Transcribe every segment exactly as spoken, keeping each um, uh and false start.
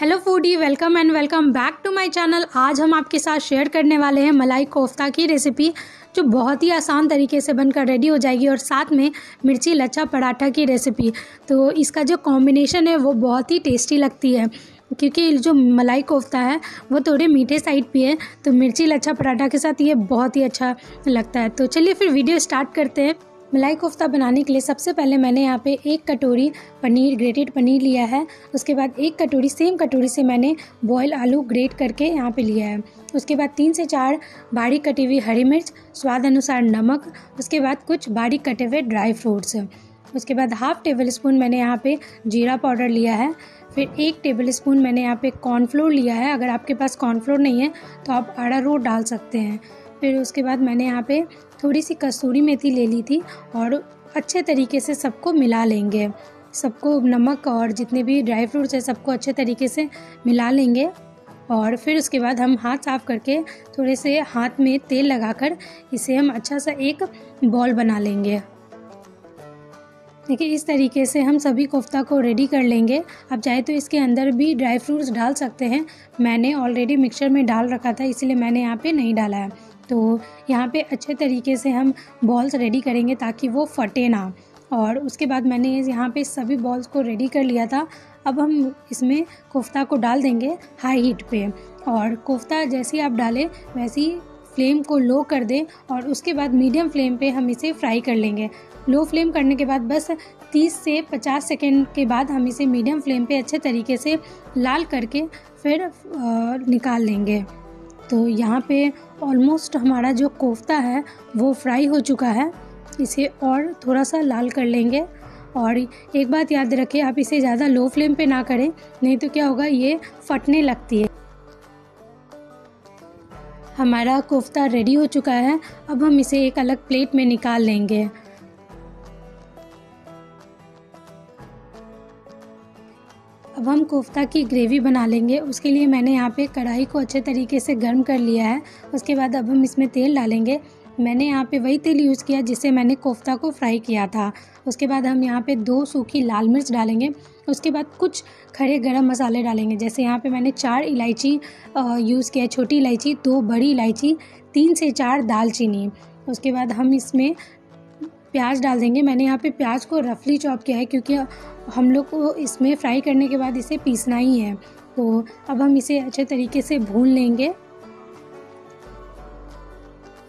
Hello foodie, welcome and welcome back to my channel. आज हम आपके साथ शेयर करने वाले हैं मलाई कोफ्ता की रेसिपी, जो बहुत ही आसान तरीके से बनकर रेडी हो जाएगी, और साथ में मिर्ची लच्छा पराठा की रेसिपी। तो इसका जो कॉम्बिनेशन है वो बहुत ही टेस्टी लगती है, क्योंकि जो मलाई कोफ्ता है वो थोड़े मीठे साइड पे है, तो मिर्ची लच्छा पराठा के साथ ये बहुत ही अच्छा लगता है। तो चलिए फिर वीडियो स्टार्ट करते हैं। मलाई कोफ्ता बनाने के लिए सबसे पहले मैंने यहाँ पे एक कटोरी पनीर, ग्रेटेड पनीर लिया है। उसके बाद एक कटोरी, सेम कटोरी से मैंने बॉयल आलू ग्रेट करके यहाँ पे लिया है। उसके बाद तीन से चार बारीक कटी हुई हरी मिर्च, स्वाद अनुसार नमक, उसके बाद कुछ बारीक कटे हुए ड्राई फ्रूट्स। उसके बाद हाफ़ टेबल स्पून मैंने यहाँ पे जीरा पाउडर लिया है। फिर एक टेबल स्पून मैंने यहाँ पे कॉर्नफ्लोर लिया है। अगर आपके पास कॉर्नफ्लोर नहीं है तो आप अरारोट डाल सकते हैं। फिर उसके बाद मैंने यहाँ पे थोड़ी सी कसूरी मेथी ले ली थी, और अच्छे तरीके से सबको मिला लेंगे। सबको नमक और जितने भी ड्राई फ्रूट्स हैं सबको अच्छे तरीके से मिला लेंगे। और फिर उसके बाद हम हाथ साफ करके थोड़े से हाथ में तेल लगाकर इसे हम अच्छा सा एक बॉल बना लेंगे। देखिए, इस तरीके से हम सभी कोफ्ता को रेडी कर लेंगे। आप चाहे तो इसके अंदर भी ड्राई फ्रूट्स डाल सकते हैं। मैंने ऑलरेडी मिक्सचर में डाल रखा था, इसलिए मैंने यहाँ पे नहीं डाला है। तो यहाँ पे अच्छे तरीके से हम बॉल्स रेडी करेंगे ताकि वो फटे ना। और उसके बाद मैंने यहाँ पे सभी बॉल्स को रेडी कर लिया था। अब हम इसमें कोफ्ता को डाल देंगे हाई हीट पे, और कोफ्ता जैसे आप डालें वैसी फ्लेम को लो कर दें, और उसके बाद मीडियम फ्लेम पे हम इसे फ्राई कर लेंगे। लो फ्लेम करने के बाद बस तीस से पचास सेकेंड के बाद हम इसे मीडियम फ्लेम पे अच्छे तरीके से लाल करके फिर निकाल लेंगे। तो यहाँ पे ऑलमोस्ट हमारा जो कोफ्ता है वो फ्राई हो चुका है। इसे और थोड़ा सा लाल कर लेंगे। और एक बात याद रखें, आप इसे ज़्यादा लो फ्लेम पे ना करें, नहीं तो क्या होगा, ये फटने लगती है। हमारा कोफ्ता रेडी हो चुका है। अब हम इसे एक अलग प्लेट में निकाल लेंगे। अब हम कोफ्ता की ग्रेवी बना लेंगे। उसके लिए मैंने यहाँ पे कढ़ाई को अच्छे तरीके से गर्म कर लिया है। उसके बाद अब हम इसमें तेल डालेंगे। मैंने यहाँ पे वही तेल यूज़ किया जिससे मैंने कोफ्ता को फ्राई किया था। उसके बाद हम यहाँ पे दो सूखी लाल मिर्च डालेंगे। उसके बाद कुछ खड़े गरम मसाले डालेंगे। जैसे यहाँ पे मैंने चार इलायची यूज़ किया है, छोटी इलायची, दो बड़ी इलायची, तीन से चार दालचीनी। उसके बाद हम इसमें प्याज डाल देंगे। मैंने यहाँ पे प्याज को रफली चॉप किया है, क्योंकि हम लोग को इसमें फ्राई करने के बाद इसे पीसना ही है। तो अब हम इसे अच्छे तरीके से भून लेंगे।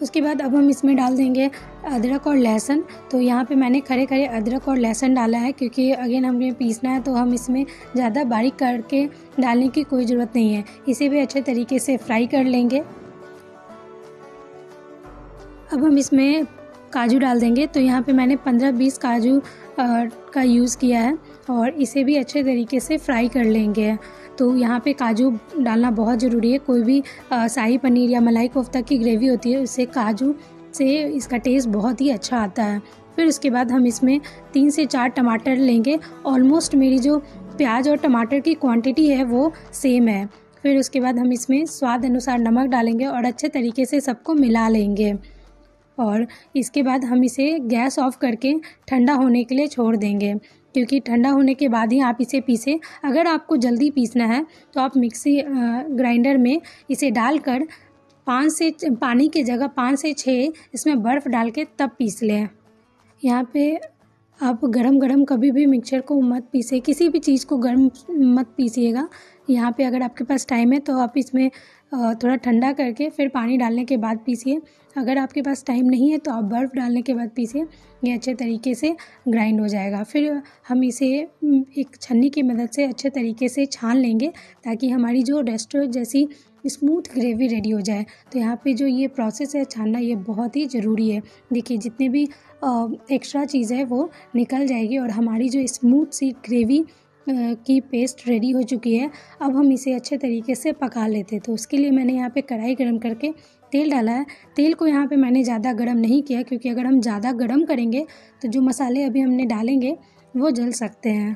उसके बाद अब हम इसमें डाल देंगे अदरक और लहसुन। तो यहाँ पे मैंने खड़े खड़े अदरक और लहसुन डाला है, क्योंकि अगेन हमें पीसना है, तो हम इसमें ज़्यादा बारीक करके डालने की कोई ज़रूरत नहीं है। इसे भी अच्छे तरीके से फ्राई कर लेंगे। अब हम इसमें काजू डाल देंगे। तो यहाँ पे मैंने पंद्रह बीस काजू का यूज़ किया है, और इसे भी अच्छे तरीके से फ्राई कर लेंगे। तो यहाँ पे काजू डालना बहुत ज़रूरी है। कोई भी शाही पनीर या मलाई कोफ्ता की ग्रेवी होती है, उससे काजू से इसका टेस्ट बहुत ही अच्छा आता है। फिर उसके बाद हम इसमें तीन से चार टमाटर लेंगे। ऑलमोस्ट मेरी जो प्याज और टमाटर की क्वान्टिटी है वो सेम है। फिर उसके बाद हम इसमें स्वाद अनुसार नमक डालेंगे और अच्छे तरीके से सबको मिला लेंगे। और इसके बाद हम इसे गैस ऑफ करके ठंडा होने के लिए छोड़ देंगे, क्योंकि ठंडा होने के बाद ही आप इसे पीसें। अगर आपको जल्दी पीसना है तो आप मिक्सी ग्राइंडर में इसे डालकर पाँच से पानी की जगह पाँच से छः इसमें बर्फ़ डाल के तब पीस लें। यहाँ पे आप गरम गरम कभी भी मिक्सचर को मत पीसें, किसी भी चीज़ को गरम मत पीसिएगा। यहाँ पे अगर आपके पास टाइम है तो आप इसमें थोड़ा ठंडा करके फिर पानी डालने के बाद पीसिए। अगर आपके पास टाइम नहीं है तो आप बर्फ़ डालने के बाद पीसिए। ये अच्छे तरीके से ग्राइंड हो जाएगा। फिर हम इसे एक छन्नी की मदद से अच्छे तरीके से छान लेंगे, ताकि हमारी जो रेस्टोरेंट जैसी स्मूथ ग्रेवी रेडी हो जाए। तो यहाँ पे जो ये प्रोसेस है छानना, ये बहुत ही ज़रूरी है। देखिए, जितने भी एक्स्ट्रा चीज़ है वो निकल जाएगी, और हमारी जो स्मूथ सी ग्रेवी की पेस्ट रेडी हो चुकी है। अब हम इसे अच्छे तरीके से पका लेते हैं। तो उसके लिए मैंने यहाँ पे कढ़ाई गरम करके तेल डाला है। तेल को यहाँ पे मैंने ज़्यादा गरम नहीं किया, क्योंकि अगर हम ज़्यादा गरम करेंगे तो जो मसाले अभी हमने डालेंगे वो जल सकते हैं।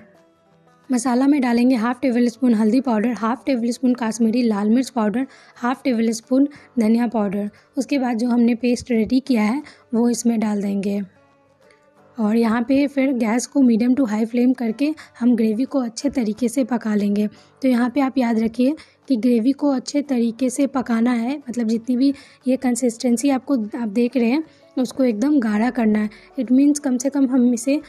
मसाला में डालेंगे हाफ़ टेबल स्पून हल्दी powder, half table spoon Kashmiri लाल मिर्च पाउडर, हाफ़ टेबल स्पून धनिया पाउडर। उसके बाद जो हमने पेस्ट रेडी किया है वो इसमें डाल देंगे, और यहाँ पे फिर गैस को मीडियम टू हाई फ्लेम करके हम ग्रेवी को अच्छे तरीके से पका लेंगे। तो यहाँ पे आप याद रखिए कि ग्रेवी को अच्छे तरीके से पकाना है, मतलब जितनी भी ये कंसिस्टेंसी आपको आप देख रहे हैं उसको एकदम गाढ़ा करना है। इट मीन्स कम से कम हम इसे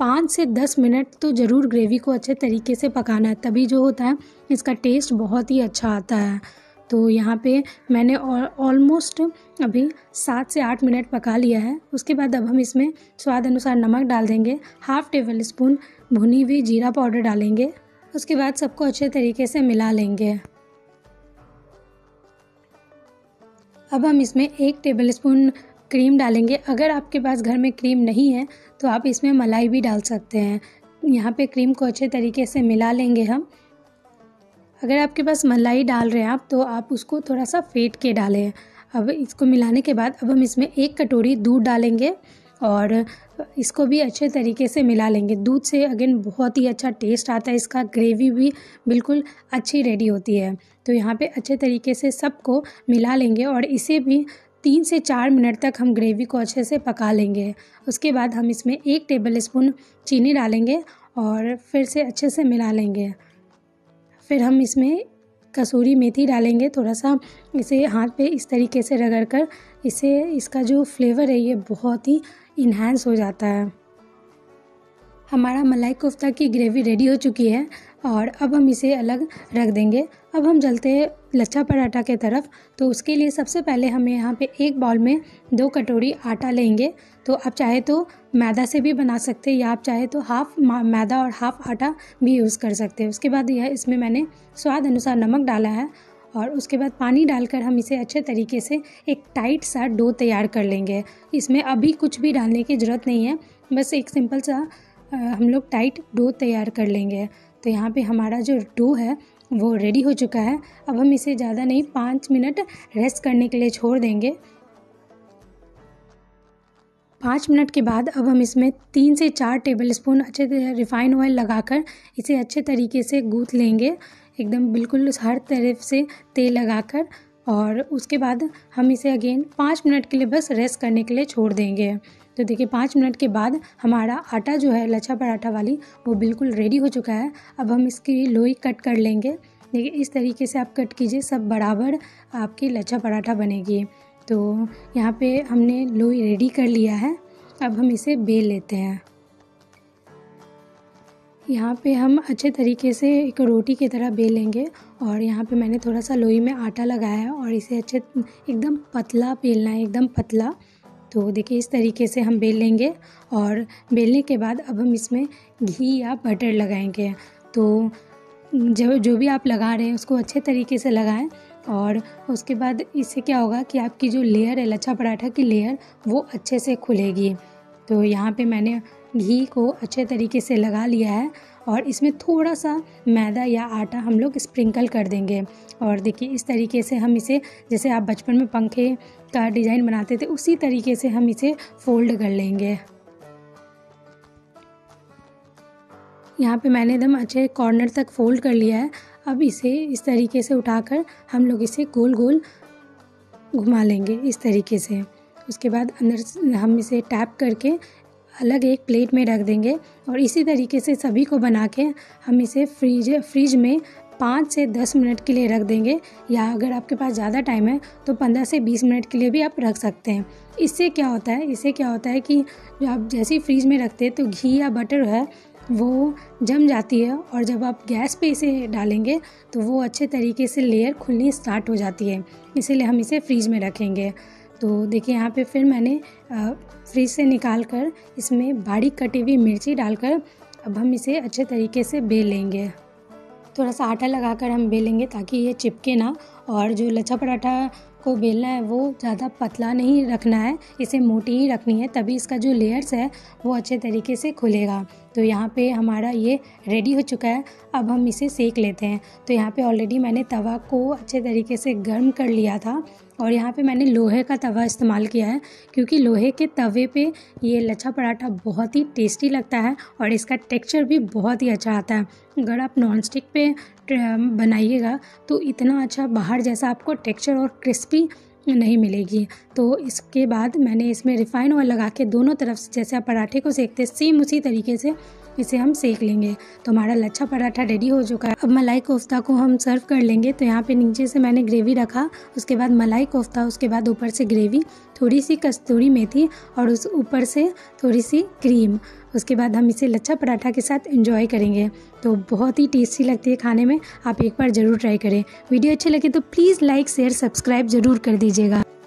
पाँच से दस मिनट तो ज़रूर ग्रेवी को अच्छे तरीके से पकाना है, तभी जो होता है इसका टेस्ट बहुत ही अच्छा आता है। तो यहाँ पे मैंने ऑलमोस्ट अभी सात से आठ मिनट पका लिया है। उसके बाद अब हम इसमें स्वाद अनुसार नमक डाल देंगे, हाफ़ टेबल स्पून भुनी हुई जीरा पाउडर डालेंगे। उसके बाद सबको अच्छे तरीके से मिला लेंगे। अब हम इसमें एक टेबल स्पून क्रीम डालेंगे। अगर आपके पास घर में क्रीम नहीं है तो आप इसमें मलाई भी डाल सकते हैं। यहाँ पे क्रीम को अच्छे तरीके से मिला लेंगे हम। अगर आपके पास मलाई डाल रहे हैं आप तो आप उसको थोड़ा सा फेंट के डालें। अब इसको मिलाने के बाद अब हम इसमें एक कटोरी दूध डालेंगे और इसको भी अच्छे तरीके से मिला लेंगे। दूध से अगेन बहुत ही अच्छा टेस्ट आता है, इसका ग्रेवी भी बिल्कुल अच्छी रेडी होती है। तो यहाँ पे अच्छे तरीके से सबको मिला लेंगे और इसे भी तीन से चार मिनट तक हम ग्रेवी को अच्छे से पका लेंगे। उसके बाद हम इसमें एक टेबल स्पून चीनी डालेंगे और फिर से अच्छे से मिला लेंगे। फिर हम इसमें कसूरी मेथी डालेंगे, थोड़ा सा इसे हाथ पे इस तरीके से रगड़ कर इसे इसका जो फ्लेवर है ये बहुत ही इन्हांस हो जाता है। हमारा मलाई कोफ्ता की ग्रेवी रेडी हो चुकी है और अब हम इसे अलग रख देंगे। अब हम चलते हैं लच्छा पराठा के तरफ। तो उसके लिए सबसे पहले हमें यहाँ पे एक बाउल में दो कटोरी आटा लेंगे। तो आप चाहे तो मैदा से भी बना सकते हैं या आप चाहे तो हाफ़ मैदा और हाफ़ आटा भी यूज़ कर सकते हैं। उसके बाद यह इसमें मैंने स्वाद अनुसार नमक डाला है और उसके बाद पानी डालकर हम इसे अच्छे तरीके से एक टाइट सा डो तैयार कर लेंगे। इसमें अभी कुछ भी डालने की ज़रूरत नहीं है, बस एक सिंपल सा हम लोग टाइट डो तैयार कर लेंगे। तो यहाँ पे हमारा जो डो है वो रेडी हो चुका है। अब हम इसे ज़्यादा नहीं पाँच मिनट रेस्ट करने के लिए छोड़ देंगे। पाँच मिनट के बाद अब हम इसमें तीन से चार टेबलस्पून अच्छे रिफाइंड ऑयल लगाकर इसे अच्छे तरीके से गूँथ लेंगे, एकदम बिल्कुल हर तरफ से तेल लगाकर। और उसके बाद हम इसे अगेन पाँच मिनट के लिए बस रेस्ट करने के लिए छोड़ देंगे। तो देखिए पाँच मिनट के बाद हमारा आटा जो है लच्छा पराठा वाली वो बिल्कुल रेडी हो चुका है। अब हम इसकी लोई कट कर लेंगे। देखिए इस तरीके से आप कट कीजिए, सब बराबर आपकी लच्छा पराठा बनेगी। तो यहाँ पे हमने लोई रेडी कर लिया है। अब हम इसे बेल लेते हैं। यहाँ पे हम अच्छे तरीके से एक रोटी की तरह बेलेंगे और यहाँ पे मैंने थोड़ा सा लोई में आटा लगाया है और इसे अच्छे एकदम पतला बेलना है, एकदम पतला। तो देखिए इस तरीके से हम बेल लेंगे और बेलने के बाद अब हम इसमें घी या बटर लगाएंगे। तो जो जो भी आप लगा रहे हैं उसको अच्छे तरीके से लगाएं और उसके बाद इससे क्या होगा कि आपकी जो लेयर है लच्छा पराठा की लेयर वो अच्छे से खुलेगी। तो यहाँ पे मैंने घी को अच्छे तरीके से लगा लिया है और इसमें थोड़ा सा मैदा या आटा हम लोग स्प्रिंकल कर देंगे। और देखिए इस तरीके से हम इसे, जैसे आप बचपन में पंखे का डिज़ाइन बनाते थे उसी तरीके से हम इसे फोल्ड कर लेंगे। यहाँ पे मैंने एकदम अच्छे कॉर्नर तक फोल्ड कर लिया है। अब इसे इस तरीके से उठाकर हम लोग इसे गोल गोल घुमा लेंगे इस तरीके से। उसके बाद अंदर हम इसे टैप करके अलग एक प्लेट में रख देंगे और इसी तरीके से सभी को बना के हम इसे फ्रीज फ्रिज में पाँच से दस मिनट के लिए रख देंगे या अगर आपके पास ज़्यादा टाइम है तो पंद्रह से बीस मिनट के लिए भी आप रख सकते हैं। इससे क्या होता है इससे क्या होता है कि जो आप जैसे ही फ्रिज में रखते हैं तो घी या बटर है वो जम जाती है और जब आप गैस पे इसे डालेंगे तो वो अच्छे तरीके से लेयर खुलनी स्टार्ट हो जाती है, इसीलिए हम इसे फ्रिज में रखेंगे। तो देखिए यहाँ पे फिर मैंने फ्रिज से निकाल कर इसमें बारीक कटी हुई मिर्ची डालकर अब हम इसे अच्छे तरीके से बेल लेंगे। थोड़ा सा आटा लगाकर हम बेलेंगे ताकि ये चिपके ना और जो लच्छा पराठा को बेलना है वो ज़्यादा पतला नहीं रखना है, इसे मोटी ही रखनी है, तभी इसका जो लेयर्स है वो अच्छे तरीके से खुलेगा। तो यहाँ पे हमारा ये रेडी हो चुका है। अब हम इसे सेक लेते हैं। तो यहाँ पे ऑलरेडी मैंने तवा को अच्छे तरीके से गर्म कर लिया था और यहाँ पे मैंने लोहे का तवा इस्तेमाल किया है क्योंकि लोहे के तवे पे ये लच्छा पराठा बहुत ही टेस्टी लगता है और इसका टेक्सचर भी बहुत ही अच्छा आता है। अगर आप नॉनस्टिक पे बनाइएगा तो इतना अच्छा बाहर जैसा आपको टेक्सचर और क्रिस्पी नहीं मिलेगी। तो इसके बाद मैंने इसमें रिफ़ाइन ऑयल लगा के दोनों तरफ से जैसे आप पराठे को सेकते हैं सेम उसी तरीके से इसे हम सेक लेंगे। तो हमारा लच्छा पराठा रेडी हो चुका है। अब मलाई कोफ्ता को हम सर्व कर लेंगे। तो यहाँ पे नीचे से मैंने ग्रेवी रखा, उसके बाद मलाई कोफ्ता, उसके बाद ऊपर से ग्रेवी, थोड़ी सी कस्तूरी मेथी और उस ऊपर से थोड़ी सी क्रीम। उसके बाद हम इसे लच्छा पराठा के साथ एंजॉय करेंगे। तो बहुत ही टेस्टी लगती है खाने में, आप एक बार ज़रूर ट्राई करें। वीडियो अच्छी लगी तो प्लीज़ लाइक शेयर सब्सक्राइब ज़रूर कर दीजिएगा।